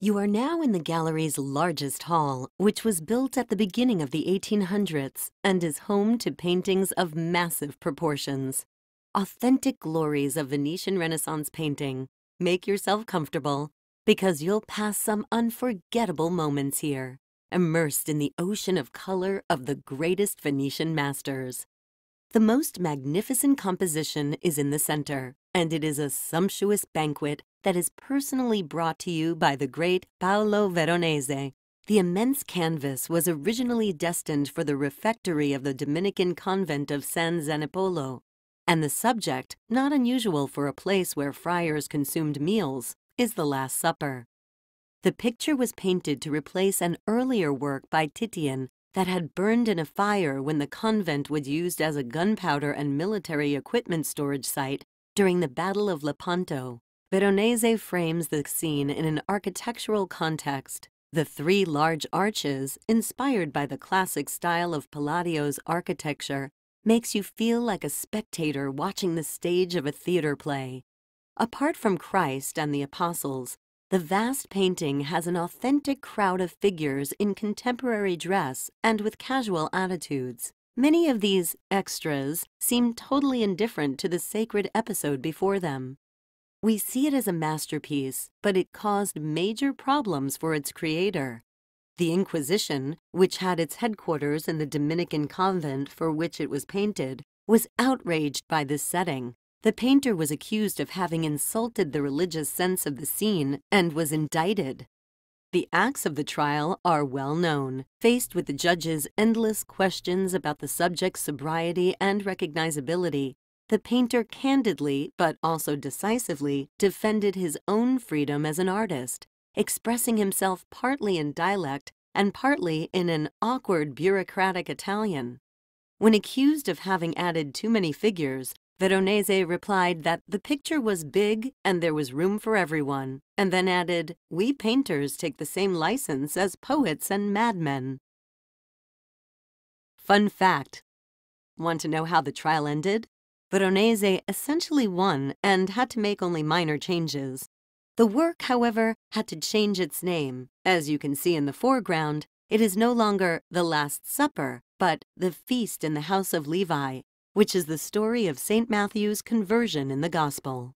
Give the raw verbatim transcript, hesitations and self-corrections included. You are now in the gallery's largest hall, which was built at the beginning of the eighteen hundreds and is home to paintings of massive proportions. Authentic glories of Venetian Renaissance painting. Make yourself comfortable, because you'll pass some unforgettable moments here, immersed in the ocean of color of the greatest Venetian masters. The most magnificent composition is in the center, and it is a sumptuous banquet that is personally brought to you by the great Paolo Veronese. The immense canvas was originally destined for the refectory of the Dominican convent of San Zanipolo, and the subject, not unusual for a place where friars consumed meals, is the Last Supper. The picture was painted to replace an earlier work by Titian that had burned in a fire when the convent was used as a gunpowder and military equipment storage site during the Battle of Lepanto. Veronese frames the scene in an architectural context. The three large arches, inspired by the classic style of Palladio's architecture, makes you feel like a spectator watching the stage of a theater play. Apart from Christ and the Apostles, the vast painting has an authentic crowd of figures in contemporary dress and with casual attitudes. Many of these extras seem totally indifferent to the sacred episode before them. We see it as a masterpiece, but it caused major problems for its creator. The Inquisition, which had its headquarters in the Dominican convent for which it was painted, was outraged by this setting. The painter was accused of having insulted the religious sense of the scene and was indicted. The acts of the trial are well known. Faced with the judge's endless questions about the subject's sobriety and recognizability, the painter candidly, but also decisively, defended his own freedom as an artist, expressing himself partly in dialect and partly in an awkward bureaucratic Italian. When accused of having added too many figures, Veronese replied that the picture was big and there was room for everyone, and then added, "We painters take the same license as poets and madmen." Fun fact. Want to know how the trial ended? Veronese essentially won and had to make only minor changes. The work, however, had to change its name. As you can see in the foreground, it is no longer The Last Supper, but The Feast in the House of Levi, which is the story of Saint Matthew's conversion in the Gospel.